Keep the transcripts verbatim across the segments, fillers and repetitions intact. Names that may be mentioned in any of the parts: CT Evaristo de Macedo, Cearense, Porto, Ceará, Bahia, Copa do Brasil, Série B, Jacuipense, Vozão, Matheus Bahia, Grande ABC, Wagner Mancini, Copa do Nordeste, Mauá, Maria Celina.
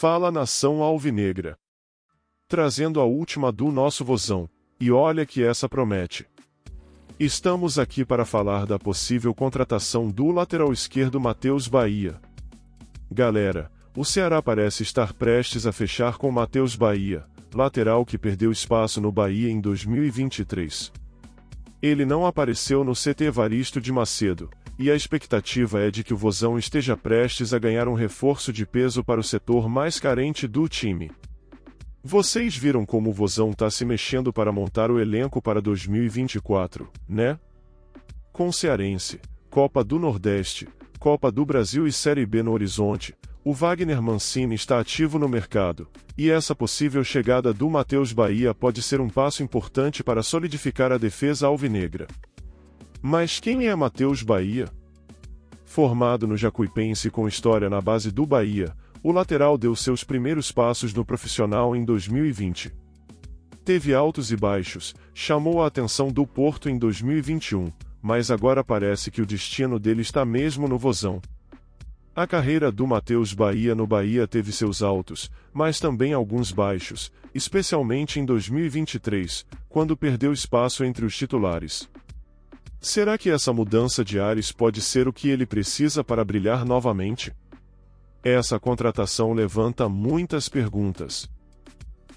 Fala nação alvinegra. Trazendo a última do nosso Vozão, e olha que essa promete. Estamos aqui para falar da possível contratação do lateral esquerdo Matheus Bahia. Galera, o Ceará parece estar prestes a fechar com Matheus Bahia, lateral que perdeu espaço no Bahia em dois mil e vinte e três. Ele não apareceu no C T Evaristo de Macedo, e a expectativa é de que o Vozão esteja prestes a ganhar um reforço de peso para o setor mais carente do time. Vocês viram como o Vozão tá se mexendo para montar o elenco para dois mil e vinte e quatro, né? Com Cearense, Copa do Nordeste, Copa do Brasil e Série B no horizonte, o Wagner Mancini está ativo no mercado, e essa possível chegada do Matheus Bahia pode ser um passo importante para solidificar a defesa alvinegra. Mas quem é Matheus Bahia? Formado no Jacuipense com história na base do Bahia, o lateral deu seus primeiros passos no profissional em dois mil e vinte. Teve altos e baixos, chamou a atenção do Porto em dois mil e vinte e um, mas agora parece que o destino dele está mesmo no Vozão. A carreira do Matheus Bahia no Bahia teve seus altos, mas também alguns baixos, especialmente em dois mil e vinte e três, quando perdeu espaço entre os titulares. Será que essa mudança de ares pode ser o que ele precisa para brilhar novamente? Essa contratação levanta muitas perguntas.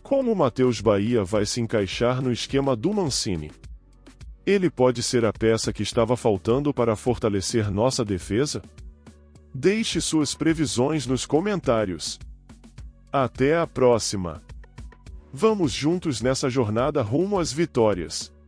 Como o Matheus Bahia vai se encaixar no esquema do Mancini? Ele pode ser a peça que estava faltando para fortalecer nossa defesa? Deixe suas previsões nos comentários. Até a próxima! Vamos juntos nessa jornada rumo às vitórias!